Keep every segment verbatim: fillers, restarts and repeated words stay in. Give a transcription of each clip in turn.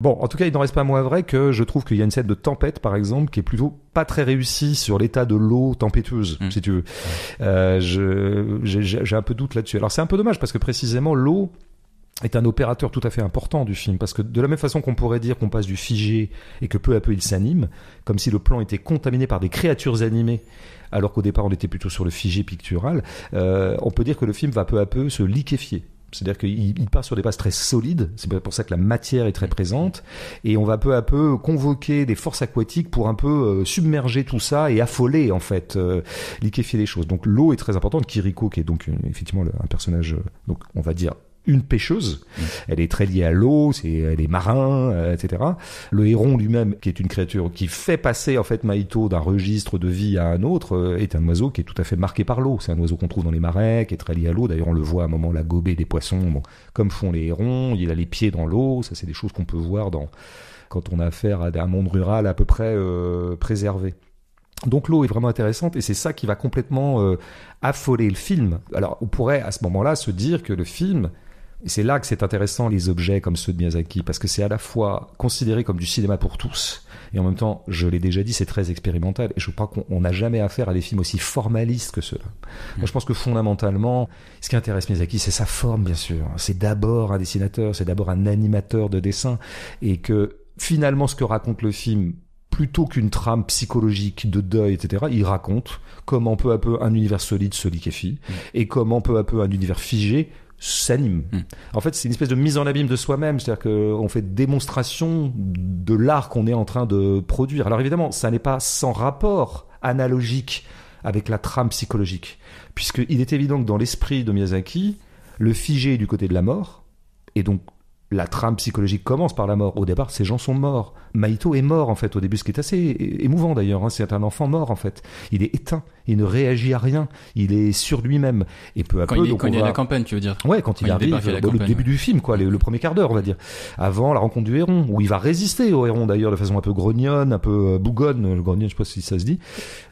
Bon, en tout cas, il n'en reste pas moins vrai que je trouve qu'il y a une scène de tempête, par exemple, qui est plutôt pas très réussie sur l'état de l'eau tempétueuse, mmh. si tu veux. Euh, je, j'ai, j'ai un peu de doute là-dessus. Alors, c'est un peu dommage parce que précisément, l'eau est un opérateur tout à fait important du film, parce que de la même façon qu'on pourrait dire qu'on passe du figé et que peu à peu il s'anime, comme si le plan était contaminé par des créatures animées, alors qu'au départ on était plutôt sur le figé pictural, euh, on peut dire que le film va peu à peu se liquéfier. C'est-à-dire qu'il part sur des bases très solides, c'est pour ça que la matière est très présente, et on va peu à peu convoquer des forces aquatiques pour un peu submerger tout ça et affoler, en fait, euh, liquéfier les choses. Donc l'eau est très importante. Kiriko, qui est donc une, effectivement un personnage, donc on va dire une pêcheuse, mmh. elle est très liée à l'eau, c'est, elle est marin, euh, et cetera. Le héron lui-même, qui est une créature qui fait passer en fait Mahito d'un registre de vie à un autre, euh, est un oiseau qui est tout à fait marqué par l'eau. C'est un oiseau qu'on trouve dans les marais, qui est très lié à l'eau. D'ailleurs, on le voit à un moment la gober des poissons, bon, comme font les hérons. Il a les pieds dans l'eau. Ça, c'est des choses qu'on peut voir dans quand on a affaire à un monde rural à peu près euh, préservé. Donc l'eau est vraiment intéressante et c'est ça qui va complètement euh, affoler le film. Alors, on pourrait à ce moment-là se dire que le film Et c'est là que c'est intéressant, les objets comme ceux de Miyazaki, parce que c'est à la fois considéré comme du cinéma pour tous, et en même temps, je l'ai déjà dit, c'est très expérimental, et je crois qu'on n'a jamais affaire à des films aussi formalistes que ceux-là. Mmh. Moi, je pense que fondamentalement, ce qui intéresse Miyazaki, c'est sa forme, bien sûr. C'est d'abord un dessinateur, c'est d'abord un animateur de dessin, et que finalement, ce que raconte le film, plutôt qu'une trame psychologique de deuil, et cetera, il raconte comment peu à peu un univers solide se liquéfie, mmh. et comment peu à peu un univers figé s'anime. Mmh. En fait, c'est une espèce de mise en abîme de soi-même, c'est-à-dire qu'on fait démonstration de l'art qu'on est en train de produire. Alors évidemment, ça n'est pas sans rapport analogique avec la trame psychologique, puisqu'il est évident que dans l'esprit de Miyazaki, le figé est du côté de la mort, et donc la trame psychologique commence par la mort. Au départ, ces gens sont morts. Mahito est mort, en fait, au début, ce qui est assez émouvant, d'ailleurs. Hein. C'est un enfant mort, en fait. Il est éteint. Il ne réagit à rien. Il est sur lui-même. Et peu à quand peu... Il est, donc quand il va... est à la campagne, tu veux dire. Ouais, quand, quand il arrive, il bon, le début ouais. du film, quoi, le, le premier quart d'heure, on va dire. Avant la rencontre du héron, où il va résister au héron, d'ailleurs, de façon un peu grognonne, un peu bougonne. Le grognonne, je sais pas si ça se dit.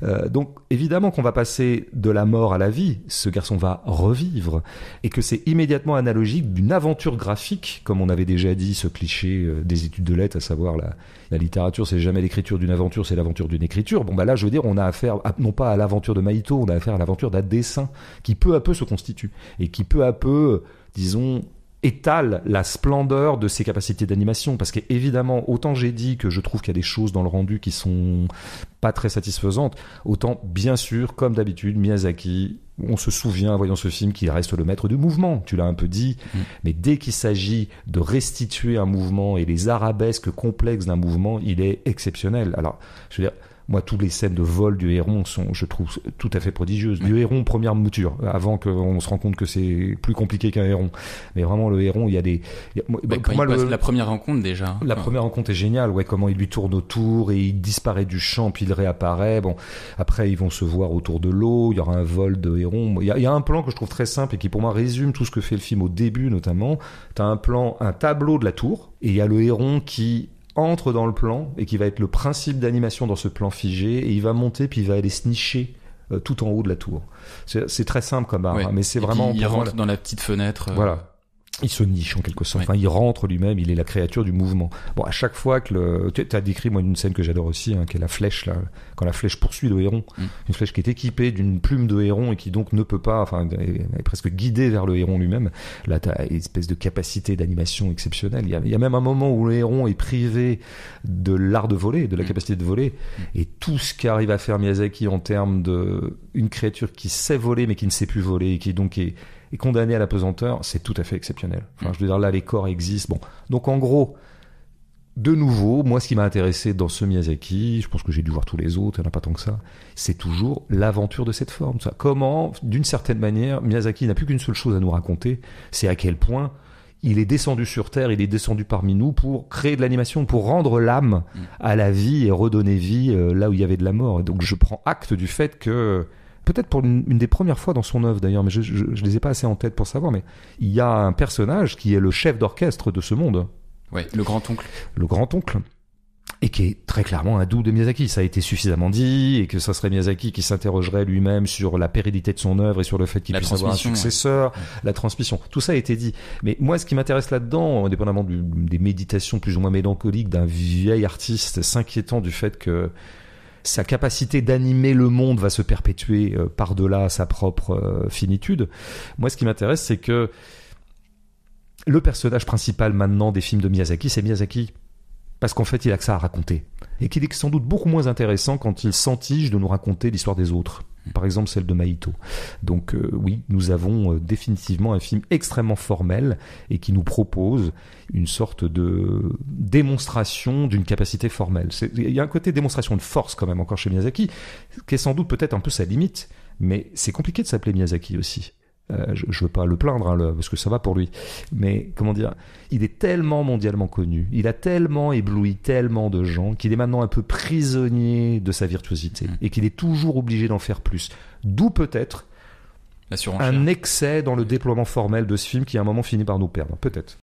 Euh, donc, évidemment qu'on va passer de la mort à la vie. Ce garçon va revivre. Et que c'est immédiatement analogique d'une aventure graphique, comme on On avait déjà dit ce cliché des études de lettres, à savoir la, la littérature, c'est jamais l'écriture d'une aventure, c'est l'aventure d'une écriture. Bon, bah là, je veux dire, on a affaire à, non pas à l'aventure de Mahito, on a affaire à l'aventure d'un dessin qui peu à peu se constitue et qui peu à peu, disons, étale la splendeur de ses capacités d'animation. Parce qu'évidemment, autant j'ai dit que je trouve qu'il y a des choses dans le rendu qui sont pas très satisfaisantes, autant, bien sûr, comme d'habitude, Miyazaki, on se souvient en voyant ce film qu'il reste le maître du mouvement, tu l'as un peu dit, mmh. mais dès qu'il s'agit de restituer un mouvement et les arabesques complexes d'un mouvement, il est exceptionnel. Alors, je veux dire, moi, toutes les scènes de vol du héron sont, je trouve, tout à fait prodigieuses. Du héron, première mouture, avant qu'on se rende compte que c'est plus compliqué qu'un héron. Mais vraiment, le héron, il y a des... Il y a... Bah, pour moi, le... La première rencontre, déjà. La ouais. première rencontre est géniale, ouais, comment il lui tourne autour et il disparaît du champ, puis il réapparaît. Bon, après, ils vont se voir autour de l'eau, il y aura un vol de héron. Il y a, il y a un plan que je trouve très simple et qui, pour moi, résume tout ce que fait le film au début, notamment. T'as un plan, un tableau de la tour, et il y a le héron qui... entre dans le plan et qui va être le principe d'animation dans ce plan figé, et il va monter puis il va aller se nicher euh, tout en haut de la tour. C'est, c'est très simple comme art, ouais. hein, mais c'est et vraiment... Il rentre la... dans la petite fenêtre. Euh... Voilà. Il se niche en quelque sorte. Ouais. Enfin, il rentre lui-même, il est la créature du mouvement. Bon, à chaque fois que le... Tu as décrit, moi, une scène que j'adore aussi, hein, qui est la flèche, là, quand la flèche poursuit le héron. Mm. Une flèche qui est équipée d'une plume de héron et qui donc ne peut pas, enfin, est presque guidée vers le héron lui-même. Là, tu as une espèce de capacité d'animation exceptionnelle. Il y a, il y a même un moment où le héron est privé de l'art de voler, de la mm. capacité de voler. Mm. Et tout ce qu'arrive à faire Miyazaki en termes de une créature qui sait voler mais qui ne sait plus voler et qui donc est... et condamné à la pesanteur, c'est tout à fait exceptionnel. Enfin, je veux dire, là, les corps existent. Bon, donc en gros, de nouveau, moi, ce qui m'a intéressé dans ce Miyazaki, je pense que j'ai dû voir tous les autres, il n'y en a pas tant que ça, c'est toujours l'aventure de cette forme. Ça. Comment, d'une certaine manière, Miyazaki n'a plus qu'une seule chose à nous raconter, c'est à quel point il est descendu sur Terre, il est descendu parmi nous pour créer de l'animation, pour rendre l'âme à la vie et redonner vie euh, là où il y avait de la mort. Et donc, je prends acte du fait que... peut-être pour une, une des premières fois dans son œuvre d'ailleurs, mais je, je, je les ai pas assez en tête pour savoir, mais il y a un personnage qui est le chef d'orchestre de ce monde. Ouais, le grand-oncle. Le grand-oncle. et qui est très clairement un doux de Miyazaki. Ça a été suffisamment dit, et que ça serait Miyazaki qui s'interrogerait lui-même sur la pérennité de son œuvre et sur le fait qu'il la puisse avoir un successeur, ouais. la transmission. Tout ça a été dit. Mais moi, ce qui m'intéresse là-dedans, indépendamment du, des méditations plus ou moins mélancoliques d'un vieil artiste s'inquiétant du fait que sa capacité d'animer le monde va se perpétuer euh, par-delà sa propre euh, finitude. Moi, ce qui m'intéresse, c'est que le personnage principal maintenant des films de Miyazaki, c'est Miyazaki. Parce qu'en fait, il a que ça à raconter. Et qu'il est sans doute beaucoup moins intéressant quand il s'entige de nous raconter l'histoire des autres. Par exemple, celle de Mahito. Donc euh, oui, nous avons euh, définitivement un film extrêmement formel et qui nous propose une sorte de démonstration d'une capacité formelle. Il y a un côté démonstration de force quand même encore chez Miyazaki, qui est sans doute peut-être un peu sa limite, mais c'est compliqué de s'appeler Miyazaki aussi. Euh, je ne veux pas le plaindre, hein, le, parce que ça va pour lui. Mais comment dire, il est tellement mondialement connu, il a tellement ébloui tellement de gens qu'il est maintenant un peu prisonnier de sa virtuosité mmh. et qu'il est toujours obligé d'en faire plus. D'où peut-être un excès dans le déploiement formel de ce film qui à un moment finit par nous perdre, peut-être.